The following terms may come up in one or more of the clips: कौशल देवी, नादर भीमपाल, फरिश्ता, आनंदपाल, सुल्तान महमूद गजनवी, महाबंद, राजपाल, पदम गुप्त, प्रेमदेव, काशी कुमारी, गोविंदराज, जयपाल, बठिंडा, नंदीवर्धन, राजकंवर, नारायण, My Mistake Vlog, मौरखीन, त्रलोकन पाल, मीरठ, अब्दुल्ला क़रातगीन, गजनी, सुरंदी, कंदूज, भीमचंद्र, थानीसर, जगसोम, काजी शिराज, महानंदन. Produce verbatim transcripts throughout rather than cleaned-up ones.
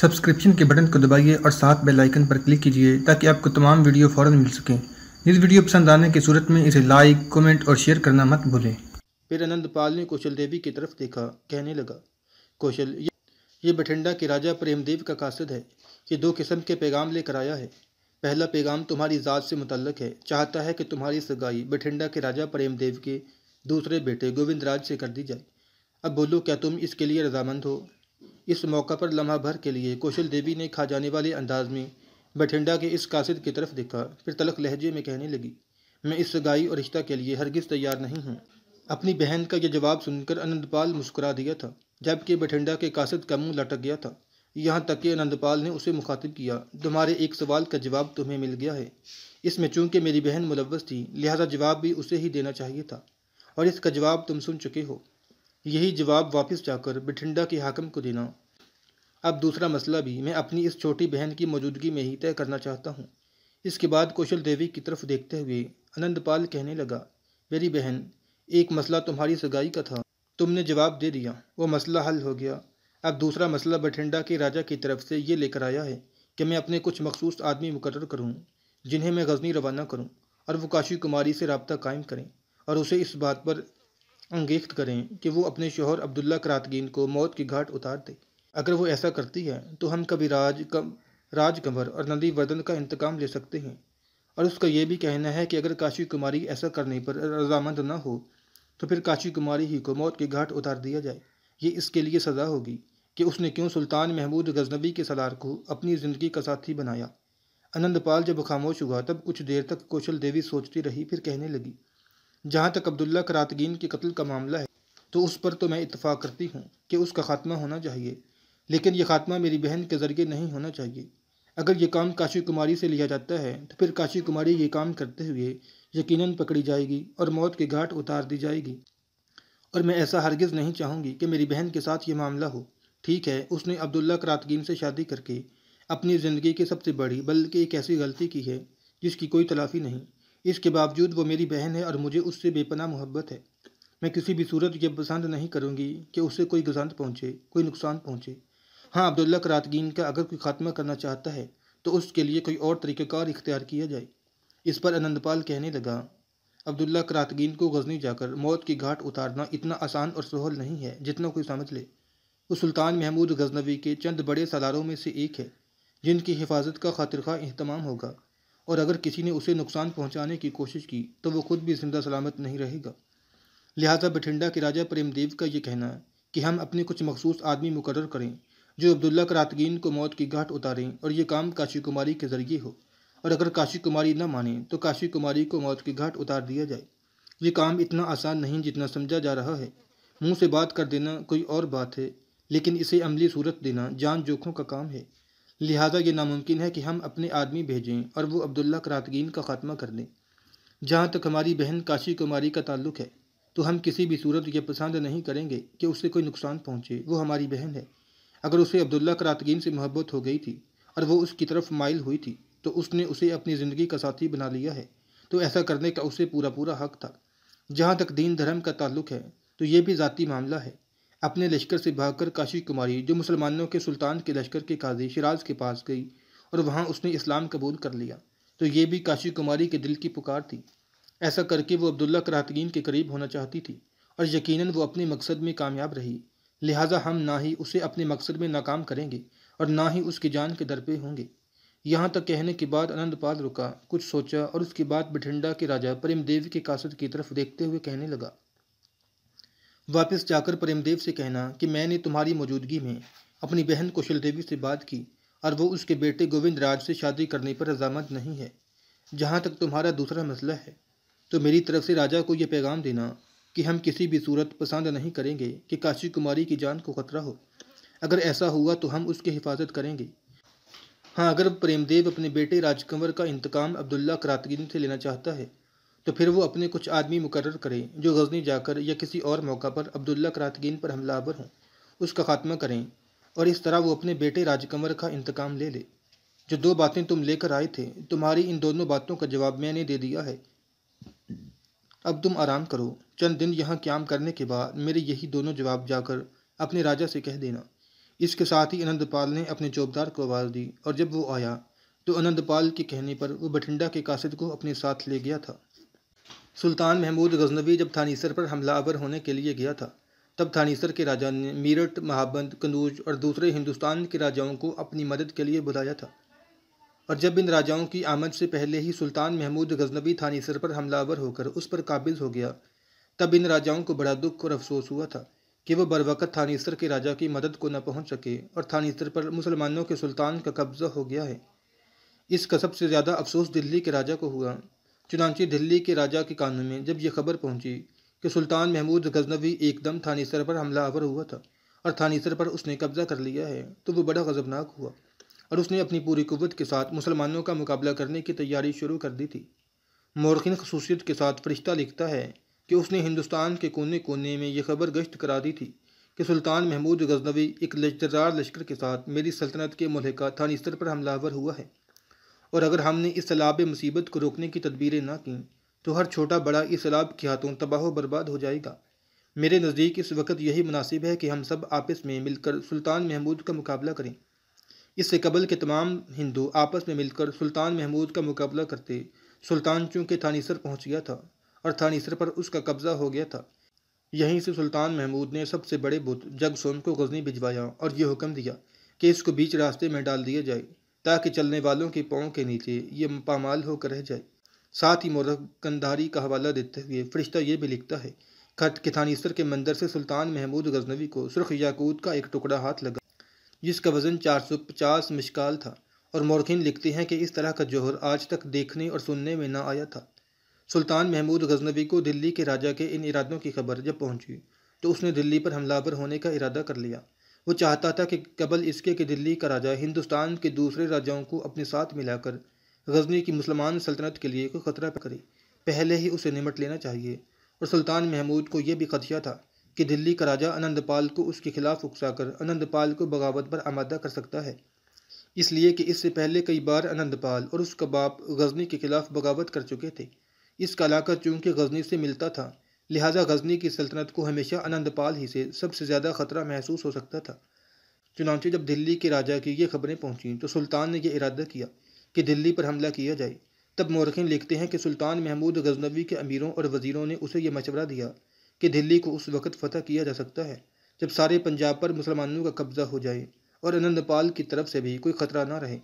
Subscription के button को दबाइए और साथ बेल आइकन पर क्लिक कीजिए ताकि आपको तमाम वीडियो फ़ौरन मिल सकें। इस वीडियो पसंद आने की सूरत में इसे लाइक, कमेंट और शेयर करना मत भूलें। फिर आनंदपाल ने कौशल देवी की तरफ देखा, कहने लगा, कौशल, ये बठिंडा के राजा प्रेमदेव का कासिद है। ये दो किस्म के पैगाम लेकर आया है। पहला पैगाम तुम्हारी ज़ात से मुतल्लक है, चाहता है कि तुम्हारी सगाई बठिंडा के राजा प्रेमदेव के दूसरे बेटे गोविंदराज से कर दी जाए। अब बोलो, क्या तुम इसके लिए रजामंद हो? इस मौका पर लम्हा भर के लिए कौशल देवी ने खा जाने वाले अंदाज में बठिंडा के इस कासिद की तरफ देखा, फिर तलख लहजे में कहने लगी, मैं इस सगाई और रिश्ता के लिए हरगिज़ तैयार नहीं हूँ। अपनी बहन का यह जवाब सुनकर आनंदपाल मुस्कुरा दिया था, जबकि बठिंडा के कासिद का मुँह लटक गया था। यहाँ तक कि आनंदपाल ने उसे मुखातिब किया, तुम्हारे एक सवाल का जवाब तुम्हें मिल गया है। इसमें चूंकि मेरी बहन मुलव्वस थी, लिहाजा जवाब भी उसे ही देना चाहिए था, और इसका जवाब तुम सुन चुके हो। यही जवाब वापस जाकर बठिंडा के हाकिम को देना। अब दूसरा मसला भी मैं अपनी इस छोटी बहन की मौजूदगी में ही तय करना चाहता हूँ। इसके बाद कौशल देवी की तरफ देखते हुए आनंदपाल कहने लगा, मेरी बहन, एक मसला तुम्हारी सगाई का था, तुमने जवाब दे दिया, वो मसला हल हो गया। अब दूसरा मसला बठिंडा के राजा की तरफ से ये लेकर आया है कि मैं अपने कुछ मखसूस आदमी मुकर्रर करूँ, जिन्हें मैं गजनी रवाना करूँ, और वो काशी कुमारी से रब्ता कायम करें और उसे इस बात पर अंगेख्त करें कि वो अपने शोहर अब्दुल्ला क़रातगीन को मौत की घाट उतार दे। अगर वो ऐसा करती है तो हम कविराज कम राज कंवर और नंदीवर्धन का इंतकाम ले सकते हैं। और उसका ये भी कहना है कि अगर काशी कुमारी ऐसा करने पर रजामंद ना हो तो फिर काशी कुमारी ही को मौत की घाट उतार दिया जाए। ये इसके लिए सज़ा होगी कि उसने क्यों सुल्तान महमूद गजनवी के सलार को अपनी ज़िंदगी का साथी बनाया। आनंदपाल जब खामोश हुआ तब कुछ देर तक कौशल देवी सोचती रही, फिर कहने लगी, जहाँ तक अब्दुल्ला क़रातगीन के कत्ल का मामला है तो उस पर तो मैं इत्तफ़ाक़ करती हूँ कि उसका खात्मा होना चाहिए, लेकिन यह खात्मा मेरी बहन के ज़रिए नहीं होना चाहिए। अगर ये काम काशी कुमारी से लिया जाता है तो फिर काशी कुमारी ये काम करते हुए यकीनन पकड़ी जाएगी और मौत के घाट उतार दी जाएगी, और मैं ऐसा हरगिज़ नहीं चाहूँगी कि मेरी बहन के साथ ये मामला हो। ठीक है, उसने अब्दुल्ला क़रातगीन से शादी करके अपनी ज़िंदगी की सबसे बड़ी बल्कि एक ऐसी गलती की है जिसकी कोई तलाफ़ी नहीं। इसके बावजूद वो मेरी बहन है और मुझे उससे बेपनाह मोहब्बत है। मैं किसी भी सूरत ये पसंद नहीं करूँगी कि उससे कोई गज़ंद पहुँचे, कोई नुकसान पहुँचे। हाँ, अब्दुल्ला क़रातगीन का अगर कोई ख़ात्मा करना चाहता है तो उसके लिए कोई और तरीक़ाकार इख्तियार किया जाए। इस पर आनंदपाल कहने लगा, अब्दुल्ला क़रातगीन को गजनी जाकर मौत की घाट उतारना इतना आसान और सहूल नहीं है जितना कोई समझ ले। वो सुल्तान महमूद गजनवी के चंद बड़े सलारों में से एक है जिनकी हिफाजत का खातिरख्वाह अहतमाम होगा, और अगर किसी ने उसे नुकसान पहुंचाने की कोशिश की तो वो खुद भी जिंदा सलामत नहीं रहेगा। लिहाजा बठिंडा के राजा प्रेमदेव का ये कहना है कि हम अपने कुछ मखसूस आदमी मुकर्रर करें जो अब्दुल्ला क़रातगीन को मौत की घाट उतारें, और ये काम काशी कुमारी के ज़रिए हो, और अगर काशी कुमारी न माने तो काशी कुमारी को मौत की घाट उतार दिया जाए। ये काम इतना आसान नहीं जितना समझा जा रहा है। मुँह से बात कर देना कोई और बात है, लेकिन इसे अमली सूरत देना जान जोखों का काम है। लिहाजा ये नामुमकिन है कि हम अपने आदमी भेजें और वो अब्दुल्ला क़रातगीन का खात्मा कर दें। जहाँ तक हमारी बहन काशी कुमारी का ताल्लुक़ है तो हम किसी भी सूरत ये पसंद नहीं करेंगे कि उससे कोई नुकसान पहुँचे। वो हमारी बहन है। अगर उसे अब्दुल्ला क़रातगीन से मोहब्बत हो गई थी और वो उसकी तरफ माइल हुई थी तो उसने उसे अपनी ज़िंदगी का साथी बना लिया है, तो ऐसा करने का उसे पूरा पूरा हक़ था। जहाँ तक दीन धर्म का ताल्लुक़ है तो ये भी ज़ाती मामला है। अपने लश्कर से भागकर काशी कुमारी जो मुसलमानों के सुल्तान के लश्कर के काजी शिराज के पास गई और वहाँ उसने इस्लाम कबूल कर लिया, तो ये भी काशी कुमारी के दिल की पुकार थी। ऐसा करके वो अब्दुल्ला क़रातगीन के करीब होना चाहती थी, और यकीनन वो अपने मकसद में कामयाब रही। लिहाजा हम ना ही उसे अपने मकसद में नाकाम करेंगे और ना ही उसकी जान के दर पे होंगे। यहाँ तक कहने के बाद आनंदपाल रुका, कुछ सोचा, और उसके बाद बठिंडा के राजा प्रेमदेव के कासद की तरफ देखते हुए कहने लगा, वापस जाकर प्रेमदेव से कहना कि मैंने तुम्हारी मौजूदगी में अपनी बहन कौशल देवी से बात की और वो उसके बेटे गोविंदराज से शादी करने पर रजामंद नहीं है। जहाँ तक तुम्हारा दूसरा मसला है तो मेरी तरफ से राजा को ये पैगाम देना कि हम किसी भी सूरत पसंद नहीं करेंगे कि काशी कुमारी की जान को खतरा हो। अगर ऐसा हुआ तो हम उसकी हिफाजत करेंगे। हाँ, अगर प्रेमदेव अपने बेटे राजकंवर का इंतकाम अब्दुल्ला क़रातगीन से लेना चाहता है तो फिर वो अपने कुछ आदमी मुकर्रर करें जो गजनी जाकर या किसी और मौका पर अब्दुल्ला क़रातगीन पर हमलावर हों, उसका खात्मा करें, और इस तरह वो अपने बेटे राजकंवर का इंतकाम ले ले। जो दो बातें तुम लेकर आए थे, तुम्हारी इन दोनों बातों का जवाब मैंने दे दिया है। अब तुम आराम करो। चंद दिन यहाँ क्याम करने के बाद मेरे यही दोनों जवाब जाकर अपने राजा से कह देना। इसके साथ ही आनंदपाल ने अपने चौबदार को आवाज़ दी और जब वो आया तो आनंदपाल के कहने पर वो बठिंडा के कासिद को अपने साथ ले गया था। सुल्तान महमूद गजनवी जब थानीसर पर हमलावर होने के लिए गया था तब थानीसर के राजा ने मीरठ, महाबंद, कंदूज और दूसरे हिंदुस्तान के राजाओं को अपनी मदद के लिए बुलाया था और जब इन राजाओं की आमद से पहले ही सुल्तान महमूद गजनवी थानीसर पर हमलावर होकर उस पर काबिज हो गया तब इन राजाओं को बड़ा दुख और अफसोस हुआ था कि वह बरवकत थानीसर के राजा की मदद को न पहुंच सके और थानीसर पर मुसलमानों के सुल्तान का कब्जा हो गया है। इसका सबसे ज़्यादा अफसोस दिल्ली के राजा को हुआ। चुनांचे दिल्ली के राजा के कानों में जब यह खबर पहुंची कि सुल्तान महमूद गजनवी एकदम थानीसर पर हमलावर हुआ था और थानीसर पर उसने कब्जा कर लिया है तो वह बड़ा गजबनाक हुआ और उसने अपनी पूरी कुव्वत के साथ मुसलमानों का मुकाबला करने की तैयारी शुरू कर दी थी। मौरखिन खसूसियत के साथ फरिश्ता लिखता है कि उसने हिंदुस्तान के कोने कोने में यह खबर गश्त करा दी थी कि सुल्तान महमूद गजनवी एक लश्करदार लश्कर के साथ मेरी सल्तनत के मुल्का थानीसर पर हमलावर हुआ है और अगर हमने इस सैलाब मुसीबत को रोकने की तदबीरें ना की तो हर छोटा बड़ा इस सैलाब के हाथों तबाह बर्बाद हो जाएगा। मेरे नज़दीक इस वक्त यही मुनासिब है कि हम सब आपस में मिलकर सुल्तान महमूद का मुकाबला करें। इससे कबल के तमाम हिंदू आपस में मिलकर सुल्तान महमूद का मुकाबला करते। सुल्तान चूँकि थानीसर पहुँच गया था और थानीसर पर उसका कब्जा हो गया था। यहीं से सुल्तान महमूद ने सबसे बड़े बुत जगसोम को गजनी भिजवाया और ये हुक्म दिया कि इसको बीच रास्ते में डाल दिया जाए ताकि चलने वालों के पाँव के नीचे ये पामाल होकर रह जाए। साथ ही मोरख कंधारी का हवाला देते हुए फरिश्ता ये भी लिखता है खत के थानीसर के मंदिर से सुल्तान महमूद गजनवी को सुर्ख याकूत का एक टुकड़ा हाथ लगा जिसका वजन चार सौ पचास मिशकाल था और मौरखीन लिखते हैं कि इस तरह का जोहर आज तक देखने और सुनने में न आया था। सुल्तान महमूद गजनवी को दिल्ली के राजा के इन इरादों की खबर जब पहुंची तो उसने दिल्ली पर हमलावर होने का इरादा कर लिया। वो चाहता था कि कबल इसके कि दिल्ली का राजा हिंदुस्तान के दूसरे राजाओं को अपने साथ मिलाकर गजनी की मुसलमान सल्तनत के लिए कोई खतरा करे, पहले ही उसे निमट लेना चाहिए। और सुल्तान महमूद को यह भी खदशा था कि दिल्ली का राजा आनंदपाल को उसके खिलाफ उकसाकर आनंदपाल को बगावत पर आमादा कर सकता है, इसलिए कि इससे पहले कई बार आनंदपाल और उसका बाप गजनी के खिलाफ बगावत कर चुके थे। इसका इलाका चूँकि गजनी से मिलता था लिहाजा गजनी की सल्तनत को हमेशा आनंदपाल ही से सबसे ज़्यादा खतरा महसूस हो सकता था। चुनांचे जब दिल्ली के राजा की ये खबरें पहुँचीं तो सुल्तान ने यह इरादा किया कि दिल्ली पर हमला किया जाए। तब मौरखीन लिखते हैं कि सुल्तान महमूद गजनवी के अमीरों और वज़ीरों ने उसे यह मशवरा दिया कि दिल्ली को उस वक़्त फ़तह किया जा सकता है जब सारे पंजाब पर मुसलमानों का कब्ज़ा हो जाए और आनंदपाल की तरफ से भी कोई ख़तरा ना रहे।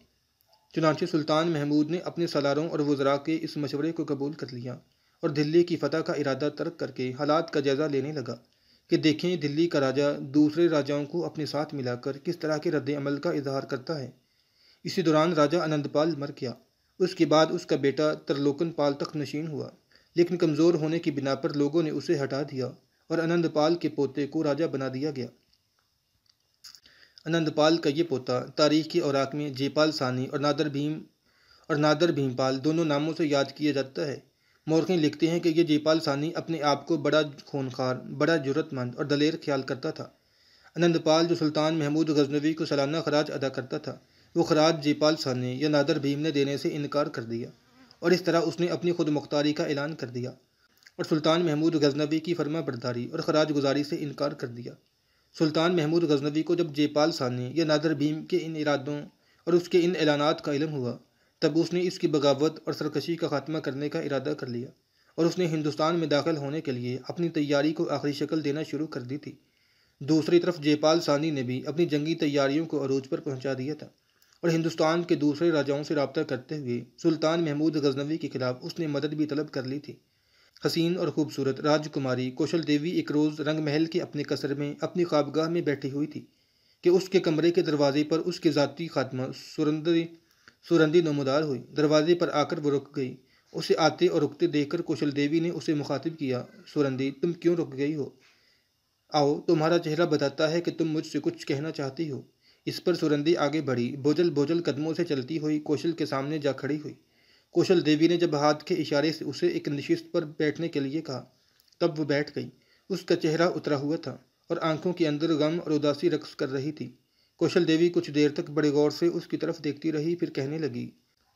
चुनांचे सुल्तान महमूद ने अपने सलारों और वज़रा के इस मशवरे को कबूल कर लिया और दिल्ली की फ़तह का इरादा तर्क करके हालात का जायज़ा लेने लगा कि देखें दिल्ली का राजा दूसरे राजाओं को अपने साथ मिलाकर किस तरह के रद्द अमल का इजहार करता है। इसी दौरान राजा आनंदपाल मर गया। उसके बाद उसका बेटा त्रलोकन पाल तख्त नशीन हुआ लेकिन कमज़ोर होने की बिना पर लोगों ने उसे हटा दिया और आनंदपाल के पोते को राजा बना दिया गया। आनंदपाल का ये पोता तारीख के औराक में जयपाल सानी और नादर भीम और नादर भीमपाल दोनों नामों से याद किया जाता है। मौरखीन लिखते हैं कि यह जयपाल सानी अपने आप को बड़ा खूनखार, बड़ा जुरतमंद और दलेर ख्याल करता था। आनंदपाल जो सुल्तान महमूद गजनवी को सालाना खराज अदा करता था वो खराज जयपाल सानी या नादर भीम ने देने से इनकार कर दिया और इस तरह उसने अपनी खुद मुख्तारी का ऐलान कर दिया और सुल्तान महमूद गजनवी की फर्मा बरदारी और खराज गुजारी से इनकार कर दिया। सुल्तान महमूद गजनवी को जब जयपाल सानी या नादर भीम के इन इरादों और उसके इन ऐलानात का इलम हुआ तब उसने इसकी बगावत और सरकशी का खात्मा करने का इरादा कर लिया और उसने हिंदुस्तान में दाखिल होने के लिए अपनी तैयारी को आखिरी शक्ल देना शुरू कर दी थी। दूसरी तरफ जयपाल सानी ने भी अपनी जंगी तैयारियों को अरूज पर पहुंचा दिया था और हिंदुस्तान के दूसरे राजाओं से रब्ता करते हुए सुल्तान महमूद गजनवी के खिलाफ उसने मदद भी तलब कर ली थी। हसीन और खूबसूरत राजकुमारी कौशल देवी एक रोज़ रंग महल के अपने कसर में अपनी ख्वाबगाह में बैठी हुई थी कि उसके कमरे के दरवाजे पर उसके ज़ाती खात्मा सुरंदी सुरंदी नमोदार हुई। दरवाजे पर आकर वो रुक गई। उसे आते और रुकते देखकर कौशल देवी ने उसे मुखातिब किया, सुरंदी तुम क्यों रुक गई हो? आओ, तुम्हारा चेहरा बताता है कि तुम मुझसे कुछ कहना चाहती हो। इस पर सुरंदी आगे बढ़ी, बोझल बोझल कदमों से चलती हुई कौशल के सामने जा खड़ी हुई। कौशल देवी ने जब हाथ के इशारे से उसे एक नशिस्त पर बैठने के लिए कहा तब वो बैठ गई। उसका चेहरा उतरा हुआ था और आंखों के अंदर गम और उदासी रक्स कर रही थी। कौशल देवी कुछ देर तक बड़े गौर से उसकी तरफ देखती रही, फिर कहने लगी,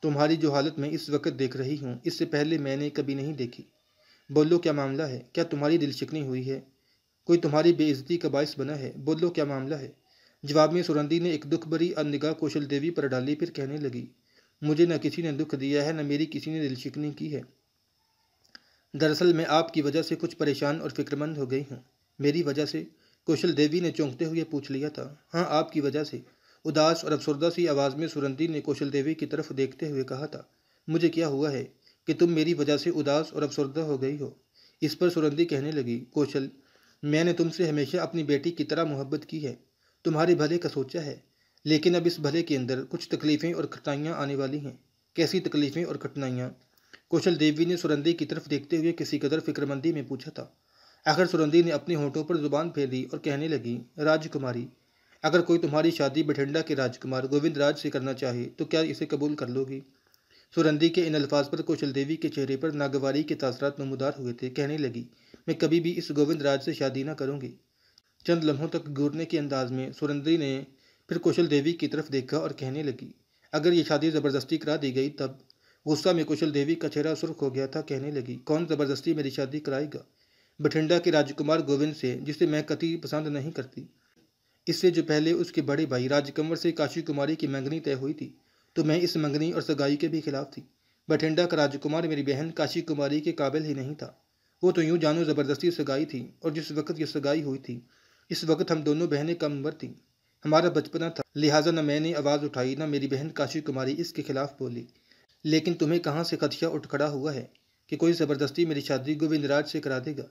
तुम्हारी जो हालत मैं इस वक्त देख रही हूँ इससे पहले मैंने कभी नहीं देखी। बोलो क्या मामला है? क्या तुम्हारी दिलशिकनी हुई है? कोई तुम्हारी बेइज्जती का बायस बना है? बोलो क्या मामला है? जवाब में सुरंदी ने एक दुख भरी अंधनिगाह कौशल देवी पर डाली, फिर कहने लगी, मुझे न किसी ने दुख दिया है, न मेरी किसी ने दिल शिकनी की है। दरअसल मैं आपकी वजह से कुछ परेशान और फिक्रमंद हो गई हूँ। मेरी वजह से? कौशल देवी ने चौंकते हुए पूछ लिया था। हाँ, आपकी वजह से, उदास और अफसरदा सी आवाज़ में सुरंदी ने कौशल देवी की तरफ देखते हुए कहा था। मुझे क्या हुआ है कि तुम मेरी वजह से उदास और अफसरदा हो गई हो? इस पर सुरंदी कहने लगी, कौशल, मैंने तुमसे हमेशा अपनी बेटी की तरह मोहब्बत की है, तुम्हारे भले का सोचा है, लेकिन अब इस भले के अंदर कुछ तकलीफ़ें और कठिनाइयाँ आने वाली हैं। कैसी तकलीफ़ें और कठिनाइयाँ? कौशल देवी ने सुरंदी की तरफ देखते हुए किसी कदर फिक्रमंदी में पूछा था। आखिर सुरंदी ने अपने होठों पर जुबान फेर दी और कहने लगी, राजकुमारी, अगर कोई तुम्हारी शादी बठिंडा के राजकुमार गोविंदराज से करना चाहे तो क्या इसे कबूल कर लोगी? सुरंदी के इन अल्फाज पर कौशल देवी के चेहरे पर नागवारी के तासरात नमूदार हुए थे। कहने लगी, मैं कभी भी इस गोविंदराज से शादी ना करूंगी। चंद लम्हों तक घूरने के अंदाज में सुरंदी ने फिर कौशल देवी की तरफ देखा और कहने लगी, अगर ये शादी ज़बरदस्ती करा दी गई तब? गुस्सा में कौशल देवी का चेहरा सुर्ख हो गया था। कहने लगी, कौन ज़बरदस्ती मेरी शादी कराएगा? बठिंडा के राजकुमार गोविंद से, जिसे मैं कतई पसंद नहीं करती। इससे जो पहले उसके बड़े भाई राजकंवर से काशी कुमारी की मंगनी तय हुई थी, तो मैं इस मंगनी और सगाई के भी खिलाफ थी। बठिंडा का राजकुमार मेरी बहन काशी कुमारी के काबिल ही नहीं था। वो तो यूँ जानो ज़बरदस्ती सगाई थी, और जिस वक्त ये सगाई हुई थी इस वक्त हम दोनों बहनें कम उम्र थीं। हमारा बचपना था, लिहाजा न मैंने आवाज़ उठाई न मेरी बहन काशी कुमारी इसके खिलाफ बोली। लेकिन तुम्हें कहाँ से खदशा उठ खड़ा हुआ है कि कोई ज़बरदस्ती मेरी शादी गोविंदराज से करा देगा?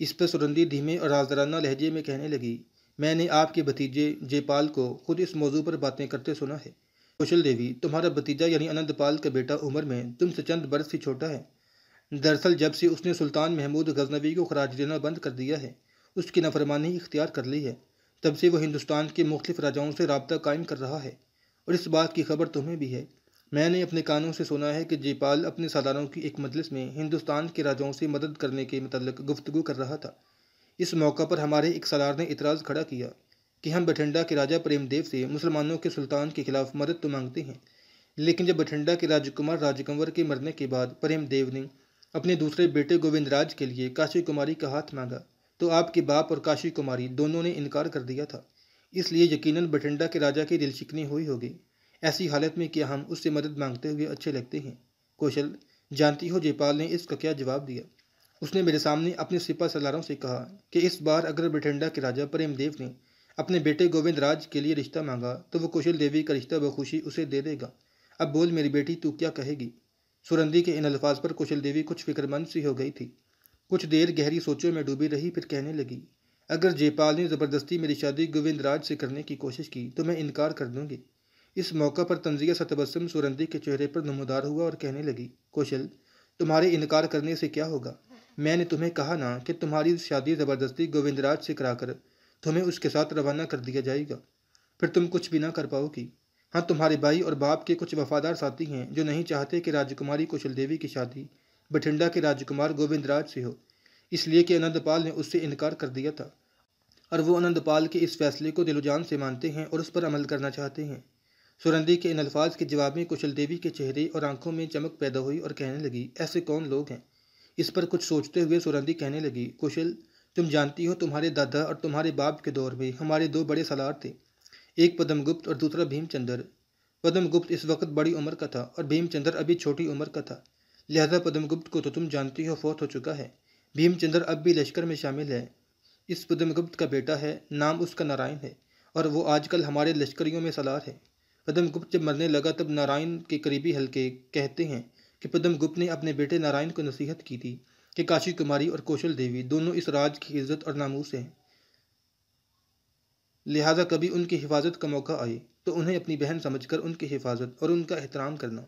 इस पर सुरंदी धीमे और राजदराना लहजे में कहने लगी, मैंने आपके भतीजे जयपाल को खुद इस मौजू पर बातें करते सुना है। कौशल देवी, तुम्हारा भतीजा यानी आनंदपाल का बेटा उम्र में तुमसे चंद बरस ही छोटा है। दरअसल जब से उसने सुल्तान महमूद गजनवी को खराज देना बंद कर दिया है, उसकी नफरमानी इख्तियार कर ली है, तब से वो हिंदुस्तान के मुख्तलिफ राजाओं से रबता कायम कर रहा है, और इस बात की खबर तुम्हें भी है। मैंने अपने कानों से सुना है कि जयपाल अपने सालारों की एक मजलिस में हिंदुस्तान के राजाओं से मदद करने के मतलब गुफ्तगू कर रहा था। इस मौका पर हमारे एक सालार ने इतराज़ खड़ा किया कि हम बठिंडा के राजा प्रेमदेव से मुसलमानों के सुल्तान के खिलाफ मदद तो मांगते हैं, लेकिन जब बठिंडा के राजकुमार राजकंवर के मरने के बाद प्रेमदेव ने अपने दूसरे बेटे गोविंदराज के लिए काशी कुमारी का हाथ मांगा, तो आपके बाप और काशी कुमारी दोनों ने इनकार कर दिया था। इसलिए यकीनन बठिंडा के राजा की दिलशिकनी हुई होगी। ऐसी हालत में क्या हम उससे मदद मांगते हुए अच्छे लगते हैं? कौशल, जानती हो जयपाल ने इसका क्या जवाब दिया? उसने मेरे सामने अपने सिपा सलारों से कहा कि इस बार अगर बठिंडा के राजा प्रेमदेव ने अपने बेटे गोविंदराज के लिए रिश्ता मांगा तो वो कौशल देवी का रिश्ता बखुशी उसे दे देगा। अब बोल मेरी बेटी, तू क्या कहेगी? सुरंदी के इन अल्फाज पर कौशल देवी कुछ फिक्रमंद सी हो गई थी। कुछ देर गहरी सोचों में डूबी रही, फिर कहने लगी, अगर जयपाल ने ज़बरदस्ती मेरी शादी गोविंदराज से करने की कोशिश की तो मैं इनकार कर दूंगी। इस मौका पर तंजिया सा तबस्सुम सुरंदी के चेहरे पर नमूदार हुआ और कहने लगी, कौशल, तुम्हारे इनकार करने से क्या होगा? मैंने तुम्हें कहा ना कि तुम्हारी शादी ज़बरदस्ती गोविंदराज से कराकर तुम्हें उसके साथ रवाना कर दिया जाएगा, फिर तुम कुछ भी ना कर पाओगी। हाँ, तुम्हारे भाई और बाप के कुछ वफादार साथी हैं जो नहीं चाहते कि राजकुमारी कौशल देवी की शादी बठिंडा के राजकुमार गोविंदराज से हो, इसलिए कि आनंदपाल ने उससे इनकार कर दिया था, और वो आनंदपाल के इस फैसले को दिलोजान से मानते हैं और उस पर अमल करना चाहते हैं। सुरंदी के इन अल्फाज के जवाब में कौशल देवी के चेहरे और आंखों में चमक पैदा हुई और कहने लगी, ऐसे कौन लोग हैं? इस पर कुछ सोचते हुए सुरंदी कहने लगी, कौशल, तुम जानती हो तुम्हारे दादा और तुम्हारे बाप के दौर में हमारे दो बड़े सालार थे, एक पदम गुप्त और दूसरा भीमचंद्र। पदम गुप्त इस वक्त बड़ी उम्र का था और भीमचंद्र अभी छोटी उम्र का था, लिहाजा पदम गुप्त को तो तुम जानती हो फौत हो चुका है। भीमचंद्र अब भी लश्कर में शामिल है। इस पदम गुप्त का बेटा है, नाम उसका नारायण है, और वो आजकल हमारे लश्करियों में सालार है। पदम गुप्त जब मरने लगा तब नारायण के करीबी हल्के कहते हैं कि पदम गुप्त ने अपने बेटे नारायण को नसीहत की थी कि काशी कुमारी और कौशल देवी दोनों इस राज की इज्जत और नामूस हैं, लिहाजा कभी उनकी हिफाजत का मौका आए तो उन्हें अपनी बहन समझकर उनकी हिफाजत और उनका एहतराम करना।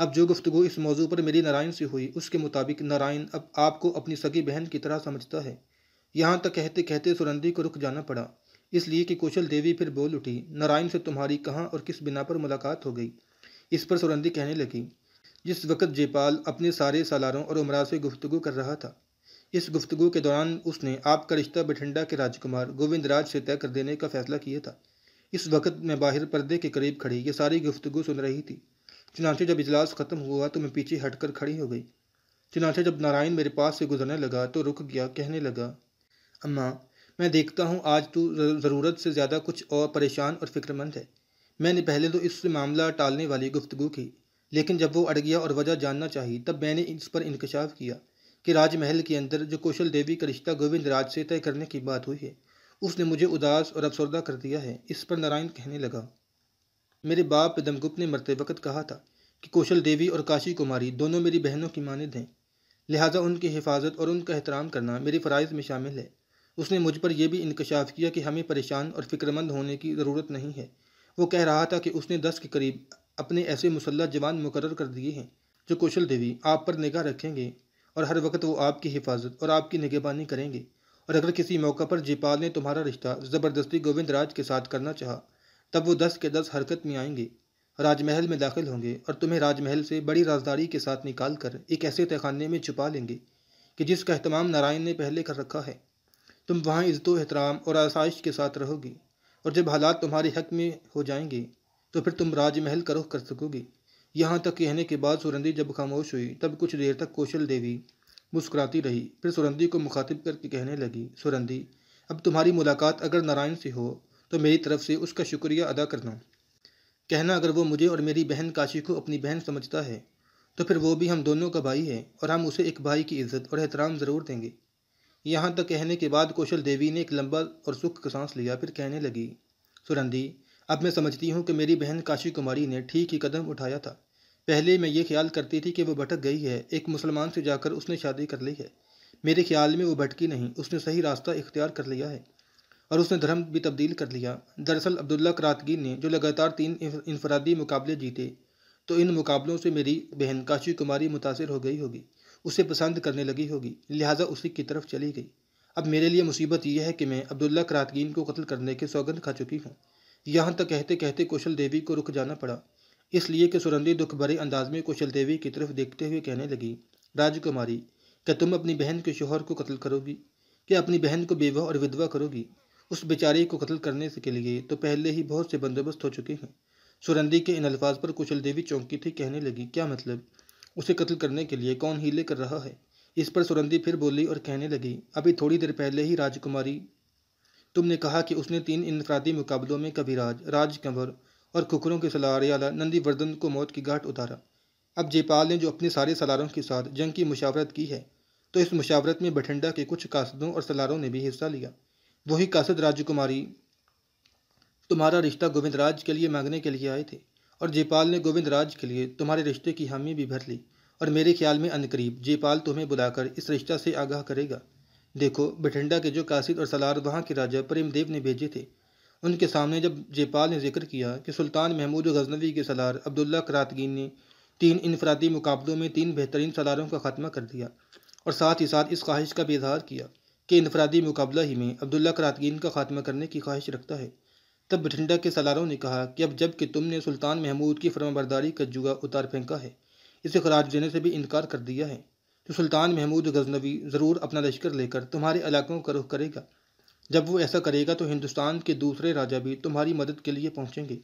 अब जो गुफ्तगू इस मौजू पर मेरी नारायण से हुई, उसके मुताबिक नारायण अब आपको अपनी सगी बहन की तरह समझता है। यहाँ तक कहते कहते सुरंदी को रुक जाना पड़ा, इसलिए कि कौशल देवी फिर बोल उठी, नारायण से तुम्हारी कहाँ और किस बिना पर मुलाकात हो गई? इस पर सुरंदी कहने लगी, जिस वक्त जयपाल अपने सारे सालारों और उमरा से गुफ्तगू कर रहा था, इस गुफ्तगू के दौरान उसने आपका रिश्ता बठिंडा के राजकुमार गोविंदराज से तय कर देने का फैसला किया था। इस वक्त मैं बाहर पर्दे के करीब खड़ी ये सारी गुफ्तगू सुन रही थी। चुनांचे जब इजलास ख़त्म हुआ तो मैं पीछे हटकर खड़ी हो गई। चुनांचे जब नारायण मेरे पास से गुजरने लगा तो रुक गया। कहने लगा, अम्मा, मैं देखता हूँ आज तू ज़रूरत से ज़्यादा कुछ और परेशान और फिक्रमंद है। मैंने पहले तो इससे मामला टालने वाली गुफ्तगू की, लेकिन जब वो अड़ गया और वजह जानना चाहिए तब मैंने इस पर इंकशाफ किया कि राजमहल के अंदर जो कौशल देवी का रिश्ता गोविंदराज से तय करने की बात हुई है, उसने मुझे उदास और अफसरदा कर दिया है। इस पर नारायण कहने लगा, मेरे बाप पदम गुप्त ने मरते वक्त कहा था कि कौशल देवी और काशी कुमारी दोनों मेरी बहनों की मानद हैं, लिहाजा उनकी हिफाजत और उनका एहतराम करना मेरे फ़राइज़ में शामिल है। उसने मुझ पर यह भी इंकशाफ किया कि हमें परेशान और फिक्रमंद होने की ज़रूरत नहीं है। वो कह रहा था कि उसने दस के करीब अपने ऐसे मुसल्लह जवान मुकर्रर कर दिए हैं जो कौशल देवी आप पर निगाह रखेंगे और हर वक्त वो आपकी हिफाजत और आपकी निगहबानी करेंगे। और अगर किसी मौका पर जयपाल ने तुम्हारा रिश्ता ज़बरदस्ती गोविंदराज के साथ करना चाहा तब वो दस के दस हरकत में आएंगे, राजमहल में दाखिल होंगे और तुम्हें राजमहल से बड़ी राजदारी के साथ निकाल कर एक ऐसे तहखाने में छुपा लेंगे कि जिसका अहतमाम नारायण ने पहले कर रखा है। तुम वहाँ इज़्ज़त एहतराम और आसाइश के साथ रहोगी और जब हालात तुम्हारे हक में हो जाएंगे तो फिर तुम राजमहल का रुख कर सकोगी। यहाँ तक कहने के बाद सुरंदी जब खामोश हुई तब कुछ देर तक कौशल देवी मुस्कुराती रही, फिर सुरंदी को मुखातिब करके कहने लगी, सुरंदी अब तुम्हारी मुलाकात अगर नारायण से हो तो मेरी तरफ से उसका शुक्रिया अदा करना। कहना अगर वो मुझे और मेरी बहन काशी को अपनी बहन समझता है तो फिर वो भी हम दोनों का भाई है और हम उसे एक भाई की इज्जत और एहतराम ज़रूर देंगे। यहाँ तक कहने के बाद कौशल देवी ने एक लंबा और सुख का सांस लिया, फिर कहने लगी, सुरंदी अब मैं समझती हूँ कि मेरी बहन काशी कुमारी ने ठीक ही कदम उठाया था। पहले मैं ये ख्याल करती थी कि वो भटक गई है, एक मुसलमान से जाकर उसने शादी कर ली है। मेरे ख्याल में वो भटकी नहीं, उसने सही रास्ता इख्तियार कर लिया है और उसने धर्म भी तब्दील कर लिया। दरअसल अब्दुल्ला क़रातगीन ने जो लगातार तीन इनफरादी मुकाबले जीते तो इन मुकाबलों से मेरी बहन काशी कुमारी मुतासिर हो गई होगी, उसे पसंद करने लगी होगी, लिहाजा उसी की तरफ चली गई। अब मेरे लिए मुसीबत यह है कि मैं अब्दुल्ला क़रातगीन को कत्ल करने की सौगंध खा चुकी हूँ। यहाँ तक कहते कहते कौशल देवी को रुक जाना पड़ा, इसलिए कि सुरंदी दुख भरे अंदाज में कौशल देवी की तरफ देखते हुए कहने लगी, राजकुमारी क्या तुम अपनी बहन के शोहर को कत्ल करोगी? क्या अपनी बहन को बेवा और विधवा करोगी? उस बेचारे को कत्ल करने के लिए तो पहले ही बहुत से बंदोबस्त हो चुके हैं। सुरंदी के इन अल्फाज पर कौशल देवी चौंकी थी, कहने लगी, क्या मतलब? उसे कत्ल करने के लिए कौन हीले कर रहा है? इस पर सुरंदी फिर बोली और कहने लगी, अभी थोड़ी देर पहले ही राजकुमारी तुमने कहा कि उसने तीन इनफरादी मुकाबलों में कविराज, राजकंवर और कुकरों के सलारियाला नंदीवर्धन को मौत की घाट उतारा। अब जयपाल ने जो अपने सारे सलारों के साथ जंग की मुशावरत की है तो इस मुशावरत में बठिंडा के कुछ कासदों और सलारों ने भी हिस्सा लिया। वही कासद राजकुमारी तुम्हारा रिश्ता गोविंदराज के लिए मांगने के लिए आए थे और जयपाल ने गोविंदराज के लिए तुम्हारे रिश्ते की हामी भी भर ली और मेरे ख्याल में अनकरीब जयपाल तुम्हें बुलाकर इस रिश्ता से आगाह करेगा। देखो, बठिंडा के जो कासिद और सलार वहाँ के राजा प्रेमदेव ने भेजे थे, उनके सामने जब जयपाल ने जिक्र किया कि सुल्तान महमूद गजनवी के सलार अब्दुल्ला क़रातगीन ने तीन इनफरादी मुकाबलों में तीन बेहतरीन सलारों का खात्मा कर दिया और साथ ही साथ इस ख्वाहिश का भी इजहार किया कि इनफरादी मुकाबला ही में अब्दुल्ला क़रातगीन का खात्मा करने की ख्वाहिश रखता है, तब बठिंडा के सलारों ने कहा कि अब जब कि तुमने सुल्तान महमूद की फरमाबरदारी का जुआ उतार फेंका है, इसे ख़राज देने से भी इनकार कर दिया है, तो सुल्तान महमूद गजनवी ज़रूर अपना लश्कर लेकर तुम्हारे इलाकों का रुख करेगा। जब वो ऐसा करेगा तो हिंदुस्तान के दूसरे राजा भी तुम्हारी मदद के लिए पहुँचेंगे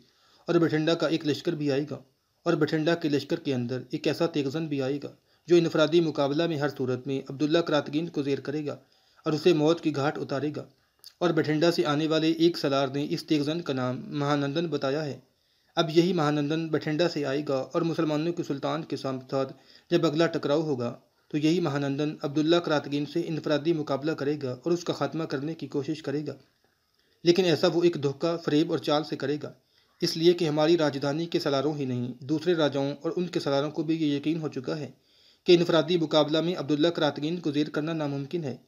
और बठिंडा का एक लश्कर भी आएगा और बठिंडा के लश्कर के अंदर एक ऐसा तेगजन भी आएगा जो इनफरादी मुकाबला में हर सूरत में अब्दुल्ला क़रातगीन को ज़ेर करेगा और उसे मौत की घाट उतारेगा। और बठिंडा से आने वाले एक सलार ने इस तेगजन का नाम महानंदन बताया है। अब यही महानंदन बठिंडा से आएगा और मुसलमानों के सुल्तान के साथ जब अगला टकराव होगा तो यही महानंदन अब्दुल्ला क़रातगीन से इनफरादी मुकाबला करेगा और उसका खात्मा करने की कोशिश करेगा, लेकिन ऐसा वो एक धोखा, फरेब और चाल से करेगा, इसलिए कि हमारी राजधानी के सलारों ही नहीं दूसरे राजाओं और उनके सलारों को भी ये यकीन हो चुका है कि इनफरादी मुकाबला में अब्दुल्ला क़रातगीन को ज़ेर करना नामुमकिन है।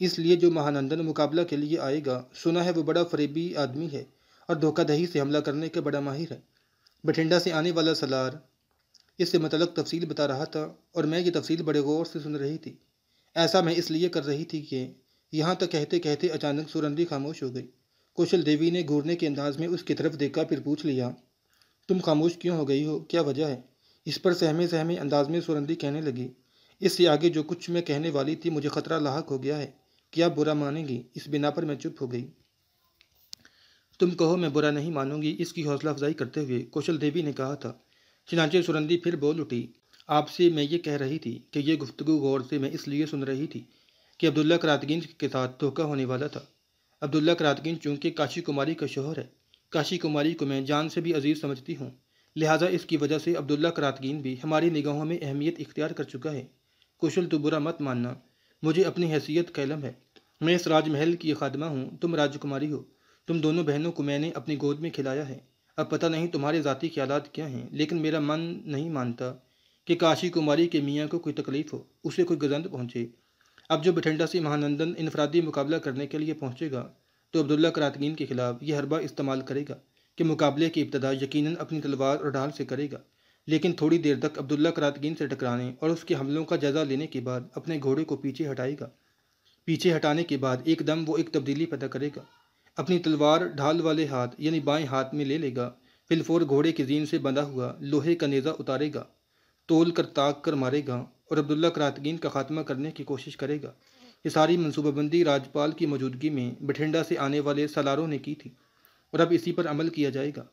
इसलिए जो महानंदन मुकाबला के लिए आएगा, सुना है वो बड़ा फरेबी आदमी है और धोखाधही से हमला करने का बड़ा माहिर है। बठिंडा से आने वाला सलार इससे मतलब तफसील बता रहा था और मैं ये तफसील बड़े गौर से सुन रही थी। ऐसा मैं इसलिए कर रही थी कि यहाँ तक कहते कहते अचानक सुरंदी खामोश हो गई। कौशल देवी ने घूरने के अंदाज में उसकी तरफ देखा, फिर पूछ लिया, तुम खामोश क्यों हो गई हो, क्या वजह है? इस पर सहमे सहमे अंदाज में सुरंदी कहने लगी, इससे आगे जो कुछ मैं कहने वाली थी मुझे खतरा लाहक हो गया है, क्या आप बुरा मानेंगी? इस बिना पर मैं चुप हो गई। तुम कहो, मैं बुरा नहीं मानूंगी, इसकी हौसला अफजाई करते हुए कौशल देवी ने कहा था। चनाचे सुरंदी फिर बोल उठी, आपसे मैं ये कह रही थी कि यह गुफ्तगू गौर से मैं इसलिए सुन रही थी कि अब्दुल्ला क़रातगीन के साथ धोखा होने वाला था। अब्दुल्ला क़रातगीन चूंकि काशी कुमारी का शोहर है, काशी कुमारी को मैं जान से भी अजीज समझती हूँ, लिहाजा इसकी वजह से अब्दुल्ला क़रातगीन भी हमारी निगाहों में अहमियत इख्तियार कर चुका है। कौशल, तो बुरा मत मानना, मुझे अपनी हैसियत का इलम है। मैं इस राजमहल की खादमा हूँ, तुम राजकुमारी हो। तुम दोनों बहनों को मैंने अपनी गोद में खिलाया है। अब पता नहीं तुम्हारे ज़ाती ख्यालात क्या हैं, लेकिन मेरा मन नहीं मानता कि काशी कुमारी के मियाँ को कोई तकलीफ़ हो, उसे कोई गजंद पहुँचे। अब जो बठिंडा से महानंदन इनफरादी मुकाबला करने के लिए पहुँचेगा तो अब्दुल्ला क़रातगीन के खिलाफ यह हरबा इस्तेमाल करेगा कि मुकाबले की इब्तदा यकीनन अपनी तलवार और ढाल से करेगा, लेकिन थोड़ी देर तक अब्दुल्ला क़रातगीन से टकराने और उसके हमलों का जायजा लेने के बाद अपने घोड़े को पीछे हटाएगा। पीछे हटाने के बाद एकदम वो एक तब्दीली पैदा करेगा, अपनी तलवार ढाल वाले हाथ यानी बाएं हाथ में ले लेगा, फिलफोर घोड़े के जीन से बंधा हुआ लोहे का नेज़ा उतारेगा, तोल कर ताक कर मारेगा और अब्दुल्ला क़रातगीन का खात्मा करने की कोशिश करेगा। ये सारी मनसूबाबंदी राजपाल की मौजूदगी में बठिंडा से आने वाले सलारों ने की थी और अब इसी पर अमल किया जाएगा।